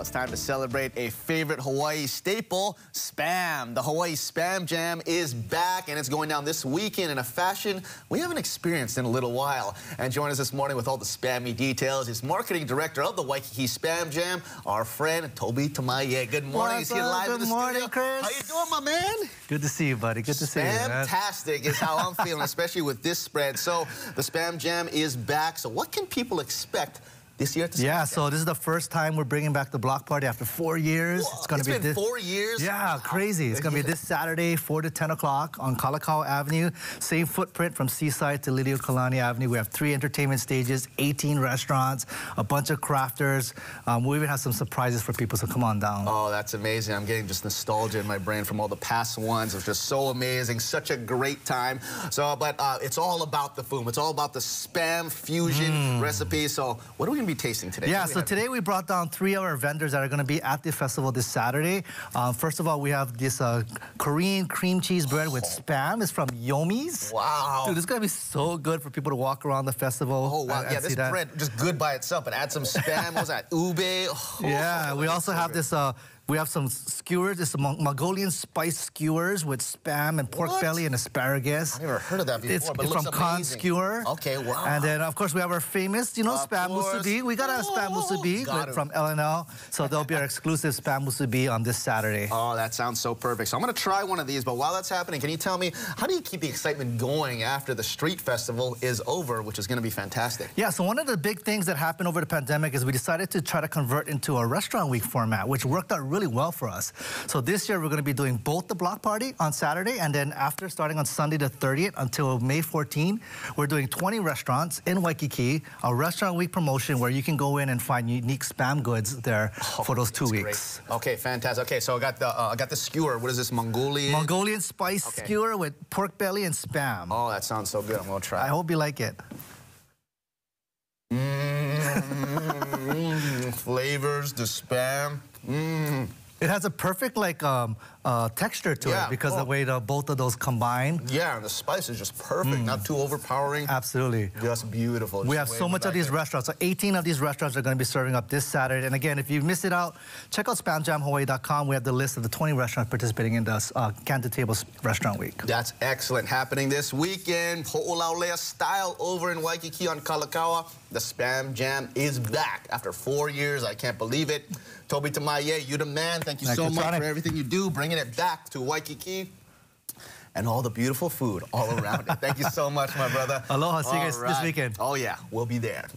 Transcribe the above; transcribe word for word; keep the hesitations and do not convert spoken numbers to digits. Well, it's time to celebrate a favorite Hawaii staple, spam. The Hawaii Spam Jam is back, and it's going down this weekend in a fashion we haven't experienced in a little while. And join us this morning with all the spammy details is Marketing Director of the Waikiki Spam Jam, our friend Toby Tamaye. Good morning. What's up? You live Good in the morning, studio. Chris. How you doing, my man? Good to see you, buddy. Good to see you, man. Fantastic is how I'm feeling, especially with this spread. So the Spam Jam is back. So what can people expect this year at the Yeah, so this is the first time we're bringing back the block party after four years. Whoa, it's gonna it's be been this, four years. Yeah, wow. Crazy. It's gonna be this Saturday, four to ten o'clock on Kalakaua Avenue. Same footprint from Seaside to Liliuokalani Avenue. We have three entertainment stages, eighteen restaurants, a bunch of crafters. Um, we even have some surprises for people. So come on down. Oh, that's amazing. I'm getting just nostalgia in my brain from all the past ones. It was just so amazing. Such a great time. So, but uh, it's all about the food. It's all about the spam fusion mm. recipe. So, what are we gonna be tasting today? Yeah, so have? today we brought down three of our vendors that are going to be at the festival this Saturday. Um, first of all, we have this uh, Korean cream cheese bread oh. with spam. It's from Yomi's. Wow. Dude, this is going to be so good for people to walk around the festival. Oh, wow. And, yeah, and this bread, just good by itself, but add some spam. What was that? Ube? Oh, yeah, we also have this... Uh, We have some skewers. It's Mongolian spice skewers with spam and pork what? belly and asparagus. I've never heard of that before, it's, but it's it looks from Khan Skewer. Okay, wow. And then, of course, we have our famous, you know, of spam course. musubi. We got our spam musubi got from L and L. So there'll be our exclusive spam musubi on this Saturday. Oh, that sounds so perfect. So I'm going to try one of these, but while that's happening, can you tell me, how do you keep the excitement going after the street festival is over, which is going to be fantastic? Yeah, so one of the big things that happened over the pandemic is we decided to try to convert into a restaurant week format, which worked out really well for us. So this year we're going to be doing both the block party on Saturday, and then after, starting on Sunday the thirtieth until May fourteenth, we're doing twenty restaurants in Waikiki, a restaurant week promotion where you can go in and find unique spam goods there oh, for those two weeks. Great. Okay, fantastic. Okay, so I got the uh, I got the skewer. What is this, Mongolian? Mongolian spice okay. skewer with pork belly and spam. Oh, that sounds so good. I'm gonna try. I hope you like it. Mm, flavors, the spam. Mmm. It has a perfect, like, um, uh, texture to yeah, it because cool. the way the, both of those combine. Yeah, and the spice is just perfect. Mm. Not too overpowering. Absolutely. Just beautiful. We just have so much of these there. restaurants. So eighteen of these restaurants are going to be serving up this Saturday. And again, if you missed it out, check out spam jam hawaii dot com. We have the list of the twenty restaurants participating in the uh, Canta Tables Restaurant Week. That's excellent. Happening this weekend, Ho'olaolea style over in Waikiki on Kalakaua. The Spam Jam is back after four years. I can't believe it. Toby Tamaye, you the man. Thank you so much for everything you do, bringing it back to Waikiki and all the beautiful food all around it. Thank you so much, my brother. Aloha. See you guys this weekend. Oh, yeah. We'll be there.